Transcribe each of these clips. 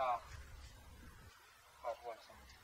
top of what's on the top.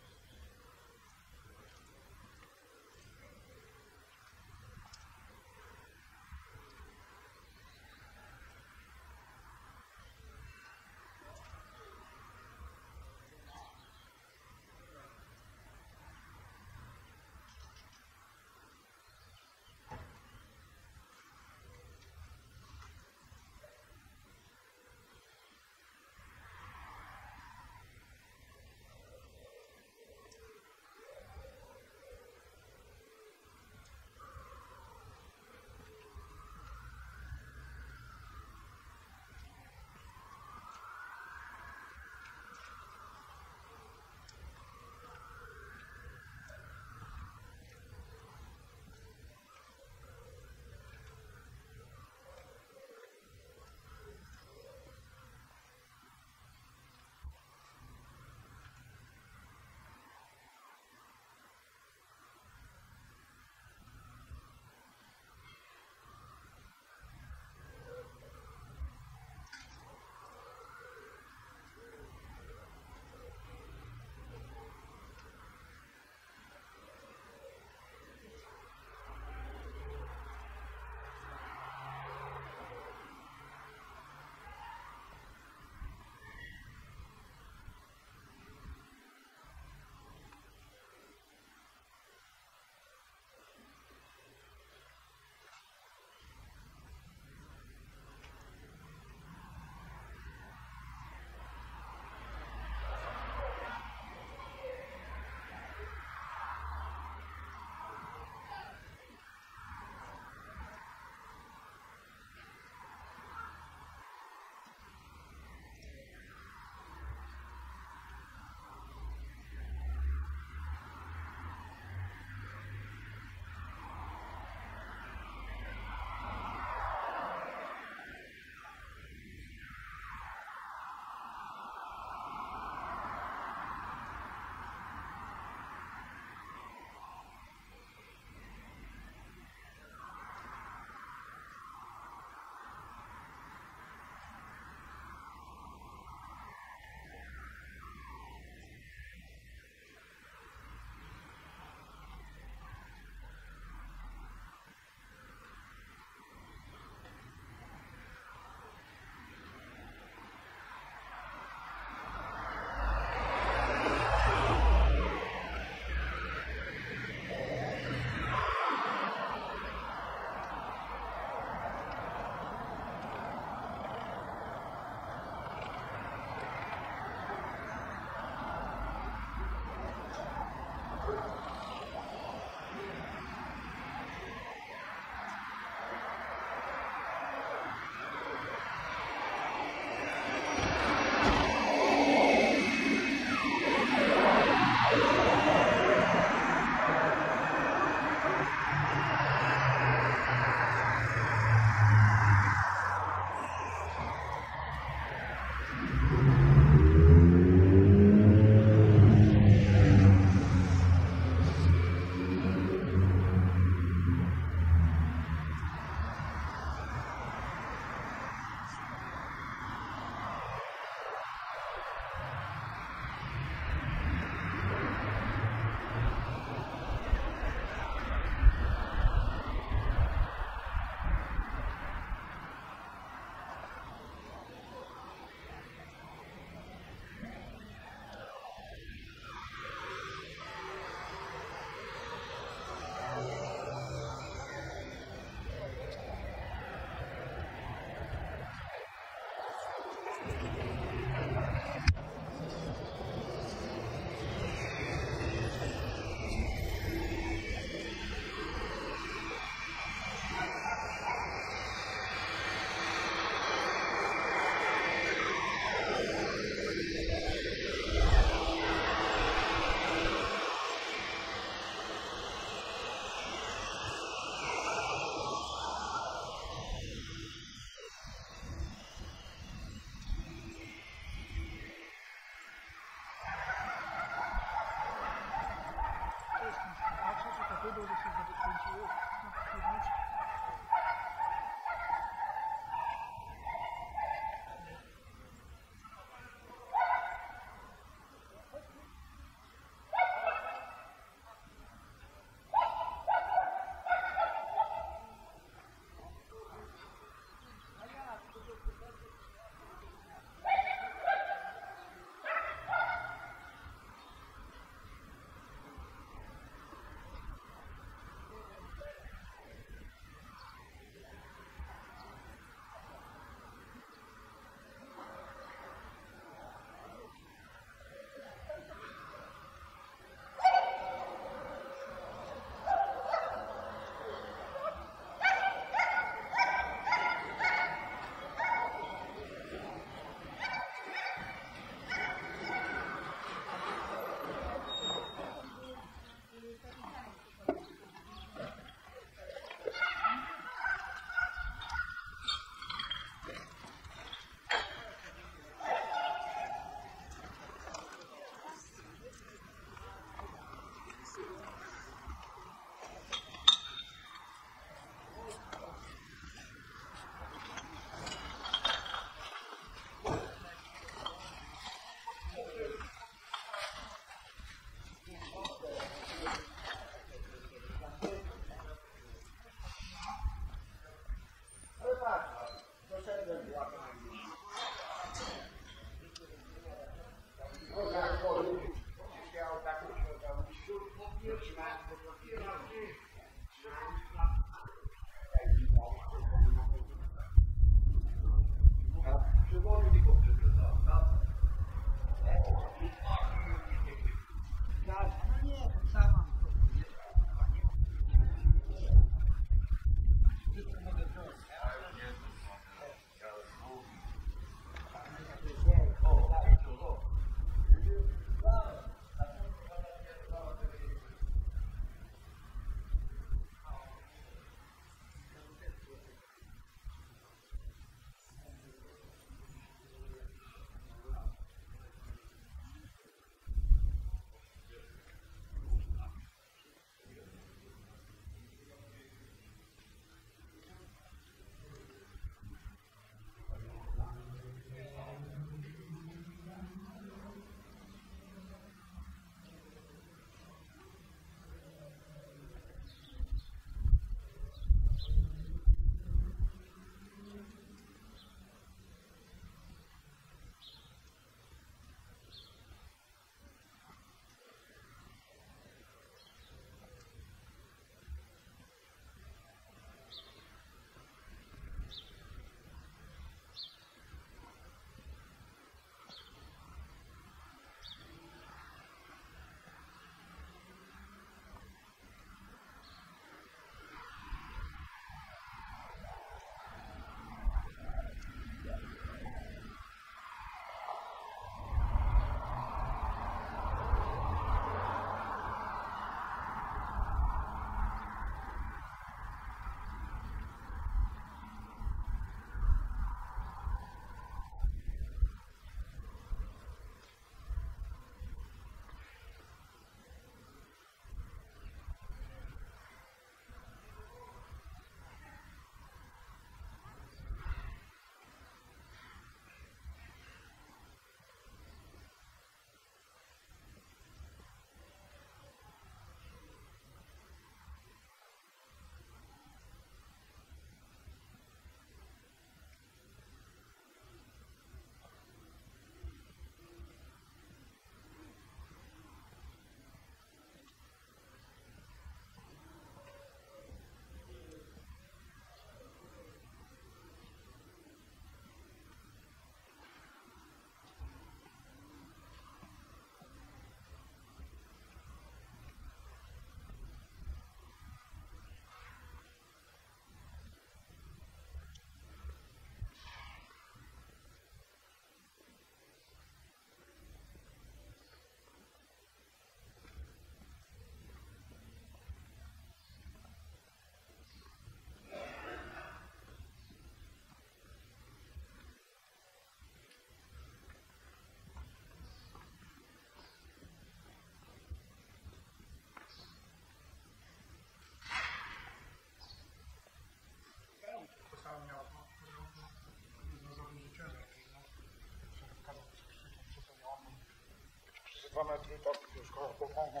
2 metry, tak już koło pomogą.